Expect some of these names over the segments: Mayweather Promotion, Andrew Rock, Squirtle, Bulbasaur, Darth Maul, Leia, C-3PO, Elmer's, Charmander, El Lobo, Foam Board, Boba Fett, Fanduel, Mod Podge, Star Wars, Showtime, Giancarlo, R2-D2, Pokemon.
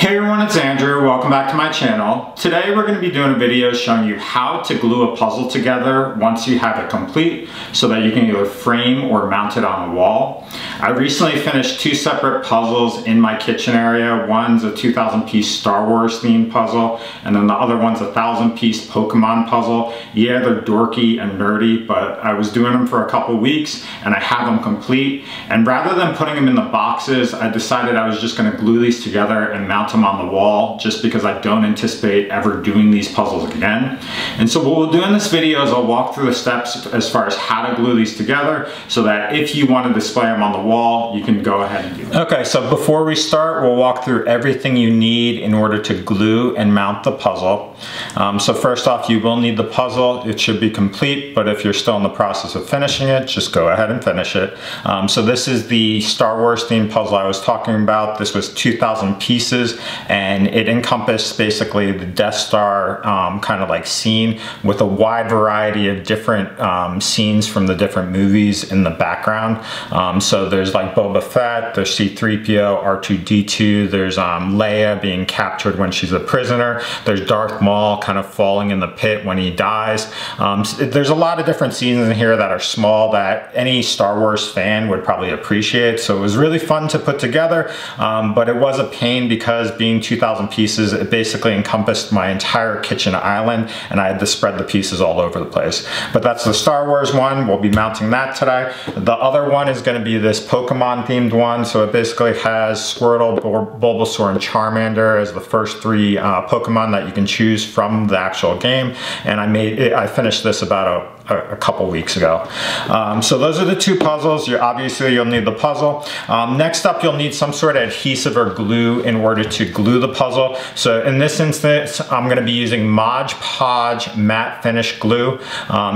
Hey everyone, it's Andrew. Welcome back to my channel. Today we're going to be doing a video showing you how to glue a puzzle together once you have it complete so that you can either frame or mount it on a wall. I recently finished two separate puzzles in my kitchen area. One's a 2,000-piece Star Wars themed puzzle, and then the other one's a 1,000-piece Pokemon puzzle. Yeah, they're dorky and nerdy, but I was doing them for a couple weeks and I have them complete. And rather than putting them in the boxes, I decided I was just going to glue these together and mount them on the wall, just because I don't anticipate ever doing these puzzles again. And so what we'll do in this video is I'll walk through the steps as far as how to glue these together so that if you want to display them on the wall, you can go ahead and do it. Okay, so before we start, we'll walk through everything you need in order to glue and mount the puzzle. So first off, you will need the puzzle. It should be complete, but if you're still in the process of finishing it, just go ahead and finish it. So this is the Star Wars themed puzzle I was talking about. This was 2,000 pieces, and it encompassed basically the Death Star kind of like scene with a wide variety of different scenes from the different movies in the background. So there's like Boba Fett, there's C-3PO, R2-D2, there's Leia being captured when she's a prisoner, there's Darth Maul kind of falling in the pit when he dies. So there's a lot of different scenes in here that are small that any Star Wars fan would probably appreciate. So it was really fun to put together, but it was a pain because being 2,000 pieces, it basically encompassed my entire kitchen island, and I had to spread the pieces all over the place. But that's the Star Wars one. We'll be mounting that today. The other one is going to be this Pokemon themed one. So it basically has Squirtle, Bulbasaur, and Charmander as the first three Pokemon that you can choose from the actual game. And I finished this about a couple weeks ago. So those are the two puzzles. Obviously you'll need the puzzle. Next up, you'll need some sort of adhesive or glue in order to glue the puzzle. So in this instance, I'm going to be using Mod Podge matte finish glue.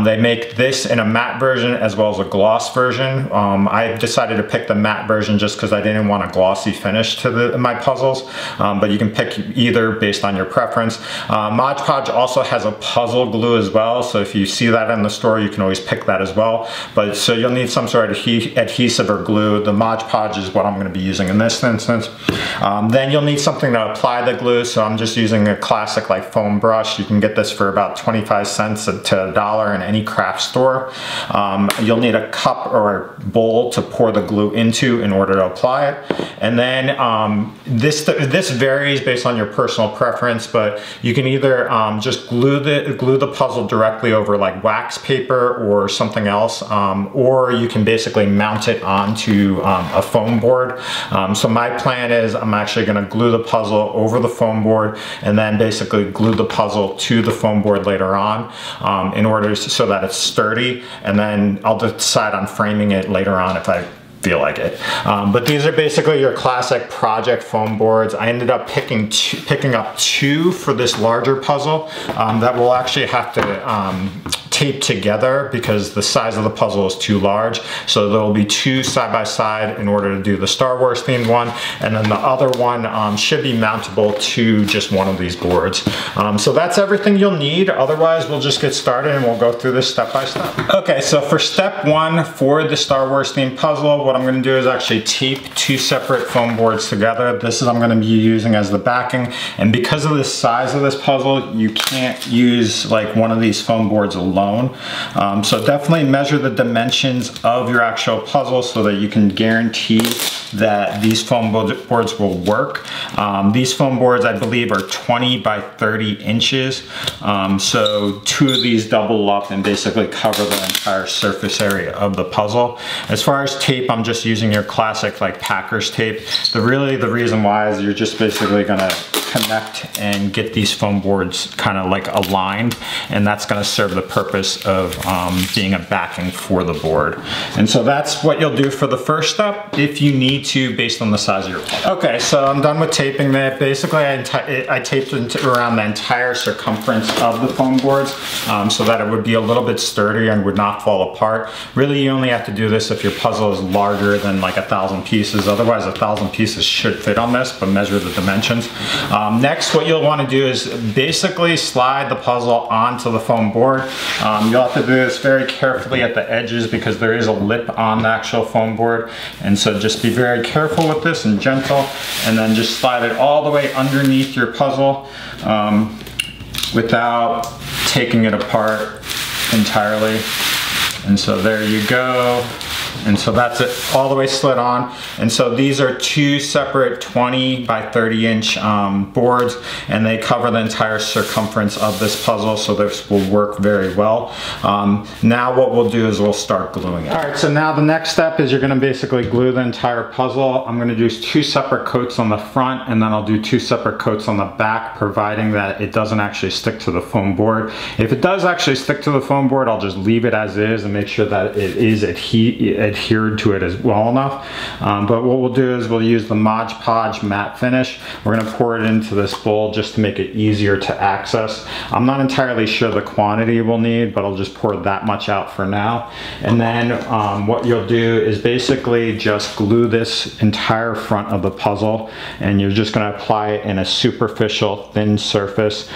They make this in a matte version as well as a gloss version. I decided to pick the matte version just because I didn't want a glossy finish to my puzzles, but you can pick either based on your preference. Mod Podge also has a puzzle glue as well, so if you see that in the store, you can always pick that as well. But so you'll need some sort of adhesive or glue. The Mod Podge is what I'm going to be using in this instance. Then you'll need something to apply the glue. So I'm just using a classic like foam brush. You can get this for about 25 cents to $1 in any craft store. You'll need a cup or a bowl to pour the glue into in order to apply it. And then this varies based on your personal preference, but you can either just glue the puzzle directly over like wax paper or something else, or you can basically mount it onto a foam board. So my plan is I'm actually going to glue the puzzle over the foam board and then basically glue the puzzle to the foam board later on in order so that it's sturdy, and then I'll decide on framing it later on if I feel like it. But these are basically your classic project foam boards. I ended up picking up two for this larger puzzle that we'll actually have to tape together because the size of the puzzle is too large. So there will be two side by side in order to do the Star Wars themed one, and then the other one should be mountable to just one of these boards. So that's everything you'll need. Otherwise, we'll just get started and we'll go through this step by step. Okay, so for step one for the Star Wars themed puzzle, what I'm going to do is actually tape two separate foam boards together. This is I'm going to be using as the backing, and because of the size of this puzzle, you can't use like one of these foam boards alone. So definitely measure the dimensions of your actual puzzle so that you can guarantee that these foam boards will work. These foam boards, I believe, are 20 by 30 inches. So two of these double up and basically cover the entire surface area of the puzzle. As far as tape, I'm just using your classic like Packers tape. The reason why is you're just basically gonna connect and get these foam boards kind of like aligned, and that's going to serve the purpose of being a backing for the board. And so that's what you'll do for the first step if you need to, based on the size of your puzzle. Okay, so I'm done with taping that. Basically, I taped around the entire circumference of the foam boards so that it would be a little bit sturdier and would not fall apart. Really, you only have to do this if your puzzle is larger than like 1,000 pieces. Otherwise, 1,000 pieces should fit on this, but measure the dimensions. Next, what you'll want to do is basically slide the puzzle onto the foam board. You'll have to do this very carefully at the edges because there is a lip on the actual foam board. And so just be very careful with this and gentle, and then just slide it all the way underneath your puzzle without taking it apart entirely. And so there you go. And so that's it, all the way slid on. And so these are two separate 20 by 30 inch boards, and they cover the entire circumference of this puzzle, so this will work very well. Now what we'll do is we'll start gluing it. All right, so now the next step is you're gonna basically glue the entire puzzle. I'm gonna do two separate coats on the front, and then I'll do two separate coats on the back, providing that it doesn't actually stick to the foam board. If it does actually stick to the foam board, I'll just leave it as is and make sure that it is adhered to it as well enough. But what we'll do is we'll use the Mod Podge matte finish. We're gonna pour it into this bowl just to make it easier to access. I'm not entirely sure the quantity we'll need, but I'll just pour that much out for now. And then what you'll do is basically just glue this entire front of the puzzle, and you're just gonna apply it in a superficial thin surface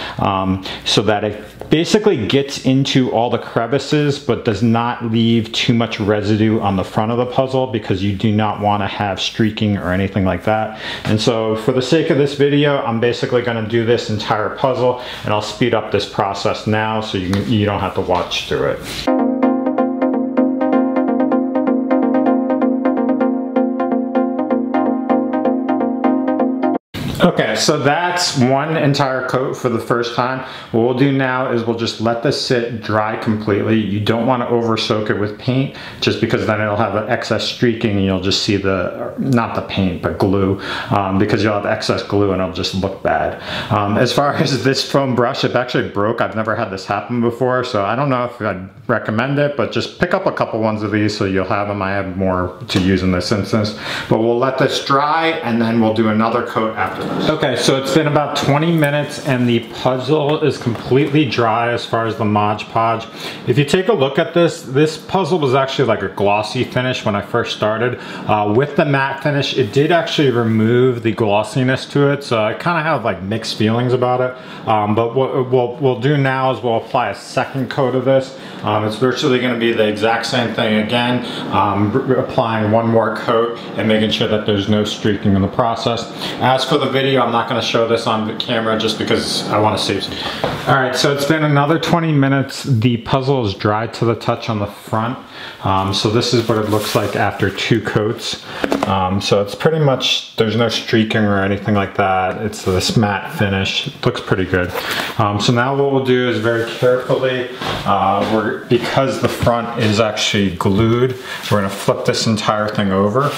so that it basically gets into all the crevices but does not leave too much residue on the front of the puzzle, because you do not want to have streaking or anything like that. And so for the sake of this video, I'm basically going to do this entire puzzle, and I'll speed up this process now so you don't have to watch through it. Okay, so that's one entire coat for the first time. What we'll do now is we'll just let this sit dry completely. You don't want to over soak it with paint, just because then it'll have an excess streaking, and you'll just see the, not the paint, but glue, because you'll have excess glue and it'll just look bad. As far as this foam brush, it actually broke. I've never had this happen before, so I don't know if I'd recommend it, but just pick up a couple ones of these so you'll have them. I have more to use in this instance, but we'll let this dry and then we'll do another coat after. Okay, so it's been about 20 minutes and the puzzle is completely dry as far as the Mod Podge. If you take a look at this, this puzzle was actually like a glossy finish when I first started. With the matte finish, it did actually remove the glossiness to it, so I kind of have like mixed feelings about it. But what we'll do now is we'll apply a second coat of this. It's virtually going to be the exact same thing again, applying one more coat and making sure that there's no streaking in the process. As for the video, I'm not going to show this on the camera just because I want to save some time. All right, so it's been another 20 minutes. The puzzle is dry to the touch on the front. So this is what it looks like after two coats. So it's pretty much, there's no streaking or anything like that. It's this matte finish. It looks pretty good. So now what we'll do is very carefully, because the front is actually glued, we're going to flip this entire thing over.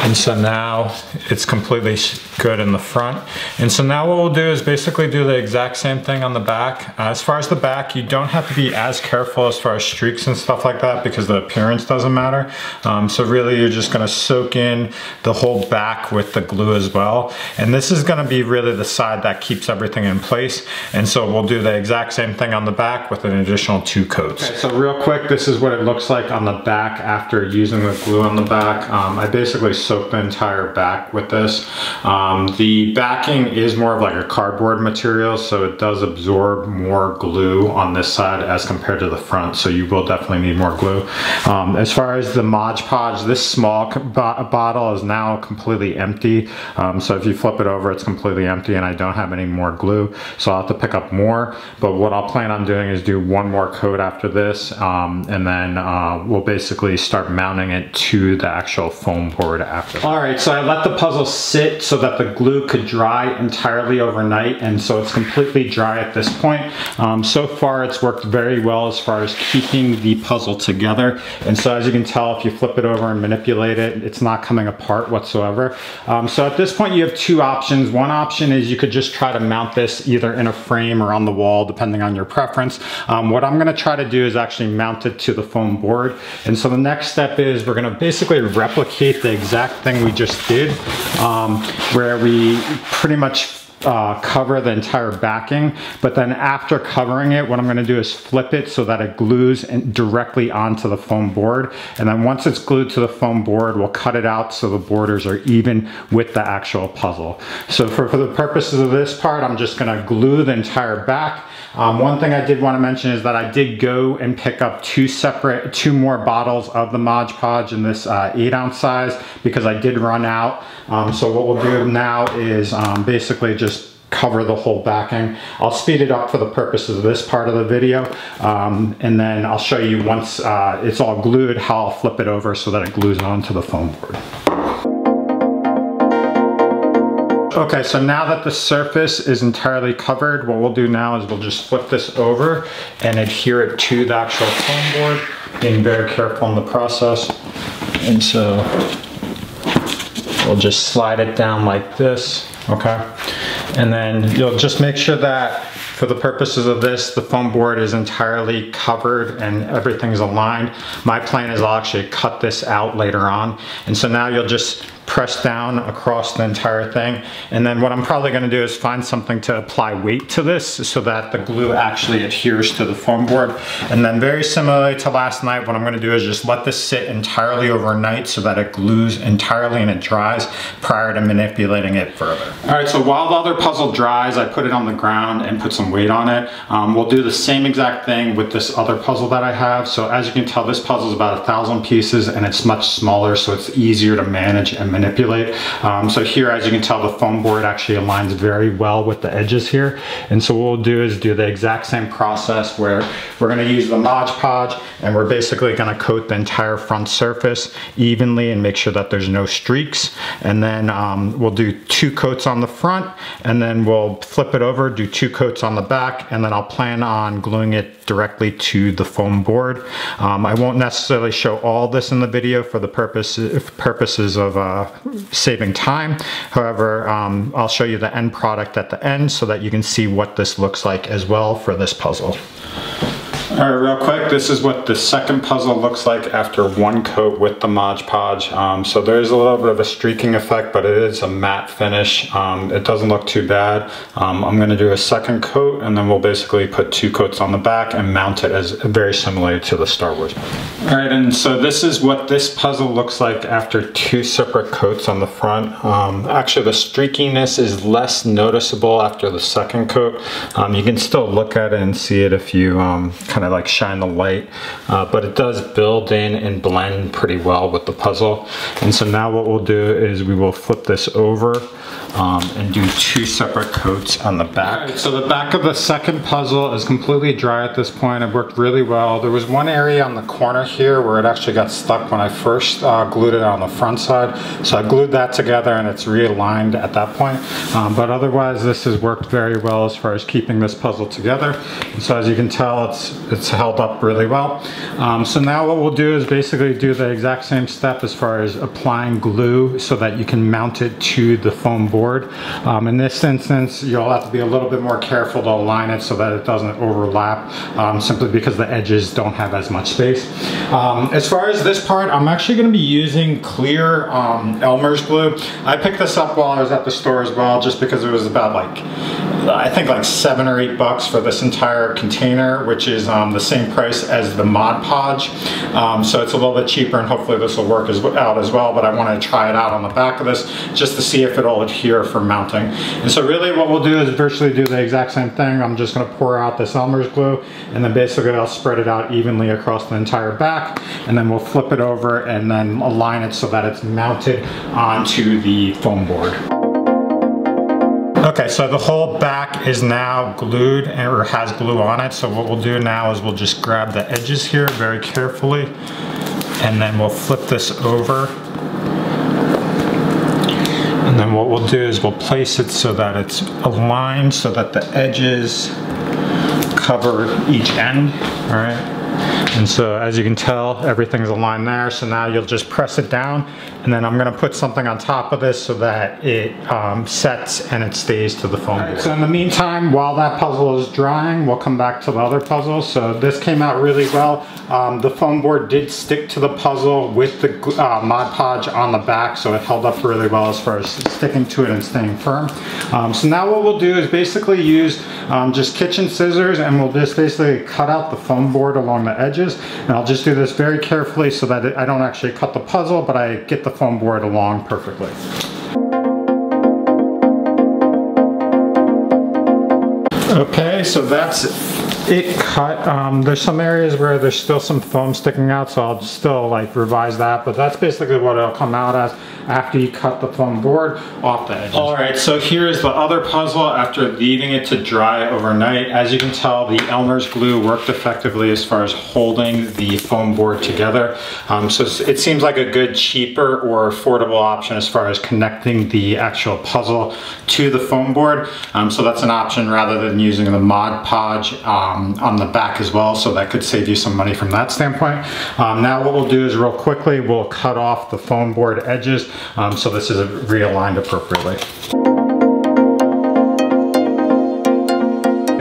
And so now it's completely good in the front. And so now what we'll do is basically do the exact same thing on the back. As far as the back, you don't have to be as careful as far as streaks and stuff like that, because the appearance doesn't matter. So really you're just gonna soak in the whole back with the glue as well. And this is gonna be really the side that keeps everything in place. And so we'll do the exact same thing on the back with an additional two coats. Okay, so real quick, this is what it looks like on the back after using the glue on the back. I basically soak the entire back with this. The backing is more of like a cardboard material, so it does absorb more glue on this side as compared to the front, so you will definitely need more glue. As far as the Mod Podge, this small bottle is now completely empty. So if you flip it over, it's completely empty and I don't have any more glue, so I'll have to pick up more. But what I'll plan on doing is do one more coat after this, and then we'll basically start mounting it to the actual foam board after. All right, so I let the puzzle sit so that the glue could dry entirely overnight, and so it's completely dry at this point. So far it's worked very well as far as keeping the puzzle together, and so as you can tell, if you flip it over and manipulate it, it's not coming apart whatsoever. So at this point you have two options. One option is you could just try to mount this either in a frame or on the wall, depending on your preference. What I'm going to try to do is actually mount it to the foam board, and so the next step is we're going to basically replicate the exact thing we just did, where we pretty much cover the entire backing, but then after covering it, what I'm going to do is flip it so that it glues directly onto the foam board. And then once it's glued to the foam board, we'll cut it out so the borders are even with the actual puzzle. So for the purposes of this part, I'm just going to glue the entire back. One thing I did want to mention is that I did go and pick up two more bottles of the Mod Podge in this 8-ounce size because I did run out. So what we'll do now is basically just cover the whole backing. I'll speed it up for the purposes of this part of the video, and then I'll show you once it's all glued how I'll flip it over so that it glues onto the foam board. Okay, so now that the surface is entirely covered, what we'll do now is we'll just flip this over and adhere it to the actual foam board, being very careful in the process. And so we'll just slide it down like this, okay? And then you'll just make sure that for the purposes of this, the foam board is entirely covered and everything's aligned. My plan is I'll actually cut this out later on. And so now you'll just press down across the entire thing. And then what I'm probably gonna do is find something to apply weight to this so that the glue actually adheres to the foam board. And then very similarly to last night, what I'm gonna do is just let this sit entirely overnight so that it glues entirely and it dries prior to manipulating it further. All right, so while the other puzzle dries, I put it on the ground and put some weight on it. We'll do the same exact thing with this other puzzle that I have. So as you can tell, this puzzle is about 1,000 pieces and it's much smaller, so it's easier to manage and manipulate. So here, as you can tell, the foam board actually aligns very well with the edges here. And so what we'll do is do the exact same process where we're going to use the Mod Podge and we're basically going to coat the entire front surface evenly and make sure that there's no streaks. And then we'll do 2 coats on the front, and then we'll flip it over, do 2 coats on the back, and then I'll plan on gluing it directly to the foam board. I won't necessarily show all this in the video for the purposes of saving time. However, I'll show you the end product at the end so that you can see what this looks like as well for this puzzle. All right, real quick, this is what the second puzzle looks like after 1 coat with the Mod Podge. So there's a little bit of a streaking effect, but it is a matte finish. It doesn't look too bad. I'm gonna do a second coat and then we'll basically put 2 coats on the back and mount it as very similar to the Star Wars puzzle. All right, and so this is what this puzzle looks like after 2 separate coats on the front. Actually, the streakiness is less noticeable after the second coat. You can still look at it and see it if you kind of like shine the light, but it does build in and blend pretty well with the puzzle. And so now what we'll do is we will flip this over and do 2 separate coats on the back. Right, so the back of the second puzzle is completely dry at this point. It worked really well. There was one area on the corner here where it actually got stuck when I first glued it on the front side. So I glued that together and it's realigned at that point. But otherwise this has worked very well as far as keeping this puzzle together. And so as you can tell, it's held up really well. So now what we'll do is basically do the exact same step as far as applying glue so that you can mount it to the foam board. In this instance, you'll have to be a little bit more careful to align it so that it doesn't overlap, simply because the edges don't have as much space. As far as this part, I'm actually gonna be using clear Elmer's glue. I picked this up while I was at the store as well, just because it was about I think like $7 or $8 for this entire container, which is the same price as the Mod Podge. So it's a little bit cheaper and hopefully this will work out as well, but I want to try it out on the back of this just to see if it'll adhere for mounting. And so really what we'll do is virtually do the exact same thing. I'm just going to pour out this Elmer's glue and then basically I'll spread it out evenly across the entire back, and then we'll flip it over and then align it so that it's mounted onto the foam board. Okay, so the whole back is now glued or has glue on it. So what we'll do now is we'll just grab the edges here very carefully and then we'll flip this over. And then what we'll do is we'll place it so that it's aligned so that the edges cover each end, all right? And so as you can tell, everything's aligned there. So now you'll just press it down, and then I'm gonna put something on top of this so that it sets and it stays to the foam board. So in the meantime, while that puzzle is drying, we'll come back to the other puzzle. So this came out really well. The foam board did stick to the puzzle with the Mod Podge on the back, so it held up really well as far as sticking to it and staying firm. So now what we'll do is basically use just kitchen scissors, and we'll just basically cut out the foam board along the edges. And I'll just do this very carefully so that I don't actually cut the puzzle, but I get the foam board along perfectly. Okay, so that's it cut. There's some areas where there's still some foam sticking out, so I'll still like revise that, but that's basically what it'll come out as after you cut the foam board off the edges. Alright, so here is the other puzzle after leaving it to dry overnight. As you can tell, the Elmer's glue worked effectively as far as holding the foam board together. So it seems like a good, cheaper or affordable option as far as connecting the actual puzzle to the foam board. So that's an option rather than using the Mod Podge on the back as well, so that could save you some money from that standpoint. Now what we'll do is real quickly, we'll cut off the foam board edges so this is realigned appropriately.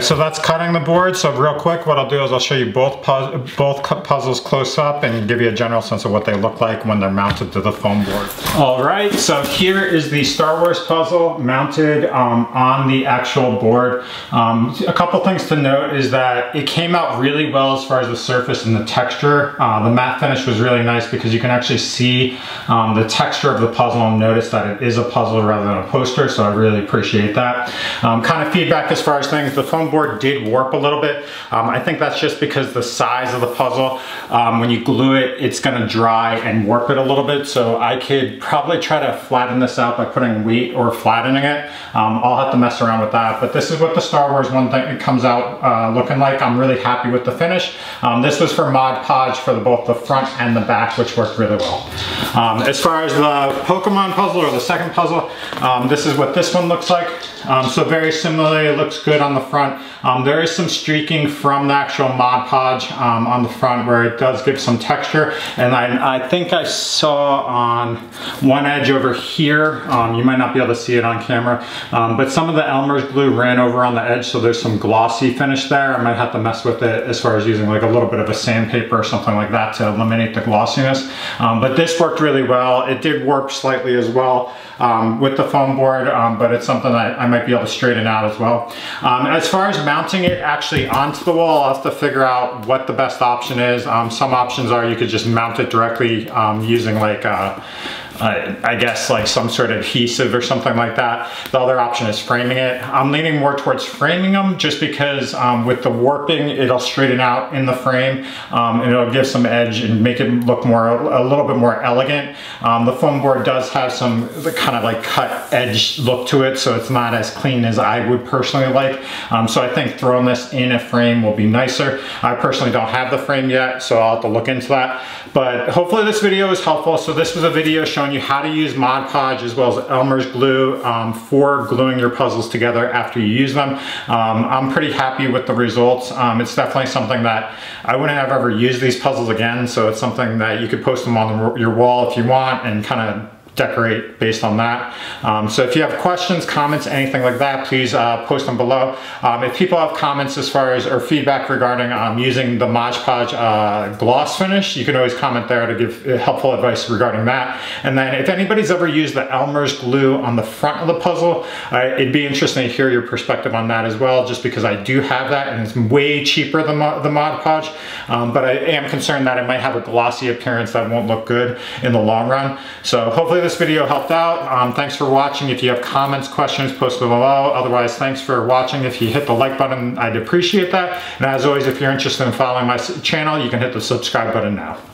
So that's cutting the board. So real quick, what I'll do is I'll show you both puzzles close up and give you a general sense of what they look like when they're mounted to the foam board. All right, so here is the Star Wars puzzle mounted on the actual board. A couple things to note is that it came out really well as far as the surface and the texture. The matte finish was really nice because you can actually see the texture of the puzzle and notice that it is a puzzle rather than a poster, so I really appreciate that. Kind of feedback as far as things, the foam board did warp a little bit. I think that's just because the size of the puzzle, when you glue it, it's gonna dry and warp it a little bit. So I could probably try to flatten this out by putting weight or flattening it. I'll have to mess around with that, but this is what the Star Wars one thing it comes out looking like. I'm really happy with the finish. This was for Mod Podge for both the front and the back, which worked really well. As far as the Pokemon puzzle or the second puzzle, this is what this one looks like. So very similarly, it looks good on the front. There is some streaking from the actual Mod Podge on the front where it does give some texture, and I think I saw on one edge over here, you might not be able to see it on camera, but some of the Elmer's glue ran over on the edge, so there's some glossy finish there. I might have to mess with it as far as using like a little bit of a sandpaper or something like that to eliminate the glossiness, but this worked really well. It did warp slightly as well with the foam board, but it's something that I might be able to straighten out as well. As far as mounting it actually onto the wall, I'll have to figure out what the best option is. Some options are you could just mount it directly using like I guess like some sort of adhesive or something like that. The other option is framing it. I'm leaning more towards framing them just because with the warping, it'll straighten out in the frame and it'll give some edge and make it look more a little bit more elegant. The foam board does have some kind of like cut edge look to it, so it's not as clean as I would personally like. So I think throwing this in a frame will be nicer. I personally don't have the frame yet, so I'll have to look into that. But hopefully this video is helpful. So this was a video showing you how to use Mod Podge as well as Elmer's glue for gluing your puzzles together after you use them. I'm pretty happy with the results. It's definitely something that I wouldn't have ever used these puzzles again, so it's something that you could post them on your wall if you want and kind of decorate based on that. So if you have questions, comments, anything like that, please post them below. If people have comments as far as or feedback regarding using the Mod Podge gloss finish, you can always comment there to give helpful advice regarding that. And then if anybody's ever used the Elmer's glue on the front of the puzzle, it'd be interesting to hear your perspective on that as well, just because I do have that and it's way cheaper than the Mod Podge, but I am concerned that it might have a glossy appearance that won't look good in the long run. So hopefully this video helped out. Thanks for watching. If you have comments, questions, post them below. Otherwise, thanks for watching. If you hit the like button, I'd appreciate that. And as always, if you're interested in following my channel, you can hit the subscribe button now.